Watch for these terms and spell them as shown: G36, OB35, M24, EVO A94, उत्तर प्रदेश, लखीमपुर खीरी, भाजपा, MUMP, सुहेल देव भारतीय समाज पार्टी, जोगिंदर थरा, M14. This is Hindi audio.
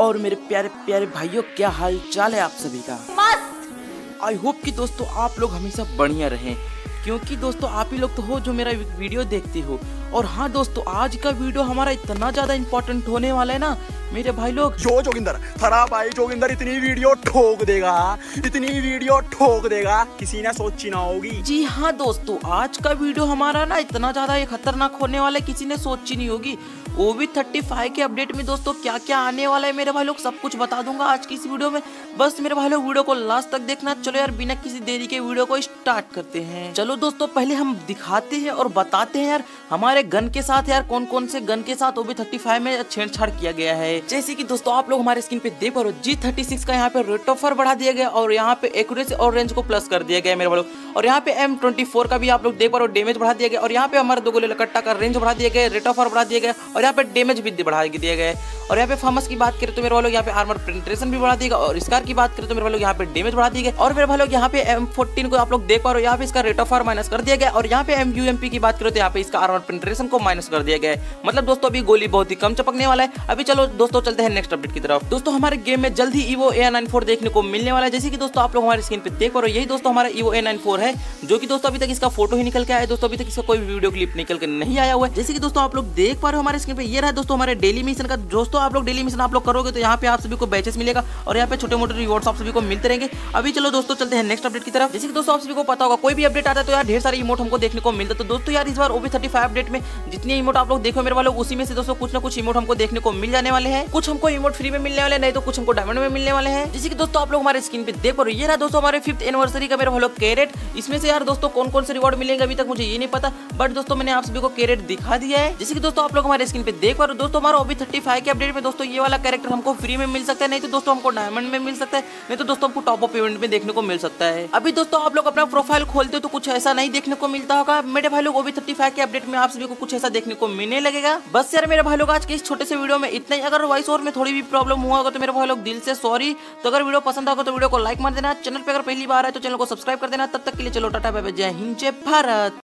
और मेरे प्यारे प्यारे भाइयों, क्या हाल चाल है आप सभी का। मस्त। आई होप कि दोस्तों आप लोग हमेशा बढ़िया रहें, क्योंकि दोस्तों आप ही लोग तो हो जो मेरा वीडियो देखते हो। और हाँ दोस्तों, आज का वीडियो हमारा इतना ज्यादा इम्पोर्टेंट होने वाला है ना मेरे भाई लोग। जो जोगिंदर थरा भाई जोगिंदर इतनी वीडियो ठोक देगा, इतनी वीडियो ठोक देगा, किसी ने सोची ना होगी। जी हाँ दोस्तों, आज का वीडियो हमारा ना इतना ज्यादा ये खतरनाक होने वाला है, किसी ने सोची नहीं होगी। OB35 के अपडेट में दोस्तों क्या क्या आने वाला है मेरे भाई लोग, सब कुछ बता दूंगा आज की इस वीडियो में। बस मेरे भाई लोग वीडियो को लास्ट तक देखना। चलो यार, बिना किसी देरी के वीडियो को स्टार्ट करते हैं। चलो दोस्तों, पहले हम दिखाते हैं और बताते हैं यार हमारे गन के साथ यार कौन कौन से गन के साथ OB35 में छेड़छाड़ किया गया है। जैसे कि दोस्तों आप लोग हमारे स्क्रीन पे देख पा रहे हो, G36 का यहाँ पे रेट ऑफ फायर बढ़ा दिया गया और यहाँ पे एक्यूरेसी और रेंज को प्लस कर दिया गया मेरे भाई लोग। और यहाँ पे M24 का भी आप लोग देख पा रहे हो डैमेज बढ़ा दिया गया, और यहाँ पे हमारे दो गोले लकट्टा का रेंज बढ़ा दिया गया, रेट ऑफ फायर बढ़ा दिया गया, और यहाँ पे डैमेज भी बढ़ा दिया गया। और यहाँ पे फार्मस की बात करें तो मेरे भाई लोग यहाँ पे आर्मर पेनिट्रेशन भी बढ़ा दिया गया, और स्कार की बात करें तो मेरे भाई लोग यहाँ पे डैमेज बढ़ा दिया गया। और मेरे भाई लोग यहाँ पे M14 को आप लोग देख पा रहे हो, यहाँ पे इसका रेट ऑफ फायर माइनस कर दिया गया, और यहाँ पे MUMP की बात करें तो यहाँ पे इसका आर्मर पेनिट्रेशन को माइनस कर दिया गया। मतलब दोस्तों अभी गोली बहुत ही कम चपकने वाला है। अभी चलो दोस्तों चलते हैं नेक्स्ट अपडेट की तरफ। दोस्तों हमारे गेम में जल्द ही EVO A94 देखने को मिलने वाला है। जैसे कि दोस्तों आप लोग हमारे स्क्रीन पे देख पा रहे हो, यही दोस्तों हमारा EVO A94 है, जो कि दोस्तों अभी तक इसका फोटो ही निकल के आया है। दोस्तों अभी तक इसका कोई वीडियो क्लिप निकल के नहीं आया हुआ है। जैसे कि दोस्तों आप लोग देख पा रहे हो हमारे स्क्रीन पे, ये रहा दोस्तों हमारे डेली मिशन का। दोस्तों आप लोग डेली मिशन आप लोग करोगे तो यहाँ पे आप सभी को बैचेस मिलेगा, और यहाँ पे छोटे मोटे रिवॉर्ड्स आप सभी को मिलते रहेंगे। अभी चलो दोस्तों चलते हैं नेक्स्ट अपडेट की तरफ। जैसे कि दोस्तों आप सभी को पता होगा, कोई भी अपडेट आता है तो यार ढेर सारे इमोट हमको देखने को मिलता है। तो दोस्तों यार इस बार OB35 अपडेट में जितने इमोट आप लोग देखो मेरे वालों, उसी में से दोस्तों कुछ ना कुछ इमोट हमको देखने को मिल जाने वाले। कुछ हमको इमोट फ्री में मिलने वाले हैं, नहीं तो कुछ हमको डायमंड में मिलने वाले हैं। जैसे कि दोस्तों आप लोग हमारे स्क्रीन पे देख पा रहे हो, ये रहा दोस्तों हमारे 5th एनिवर्सरी का मेरे भाई लोग कैरेट। इसमें से यार दोस्तों कौन कौन से रिवॉर्ड मिलेंगे अभी तक मुझे ये नहीं पता, बट दोस्तों मैंने आप सभी को कैरेट दिखा दिया है। जैसे कि दोस्तों आप लोग हमारे स्क्रीन पे देख पा रहे हो, दोस्तों हमारा OB35 के अपडेट में दोस्तों ये वाला कैरेक्टर हमको फ्री में मिल सकता है, नहीं तो दोस्तों हमको डायमंड में मिल सकता है, नहीं तो दोस्तों हमको टॉप अप इवेंट में देखने को मिल सकता है। अभी दोस्तों आप लोग अपना प्रोफाइल खोलते हो तो कुछ ऐसा नहीं देखने को मिलता होगा मेरे भाई लोग। OB35 के अपडेट में आप सभी को कुछ ऐसा देखने को मिलने लगेगा। बस यार मेरे भाई लोग आज के इस छोटे से वीडियो में इतना ही। अगर वॉइस ओवर में थोड़ी भी प्रॉब्लम हुआ होगा तो मेरे भाई लोग दिल से सॉरी। तो अगर वीडियो पसंद आएगा तो वीडियो को लाइक मार देना। चैनल पे अगर पहली बार आए तो चैनल को सब्सक्राइब कर देना। तब तक के लिए चलो टाटा बाय बाय, जय हिंद जय भारत।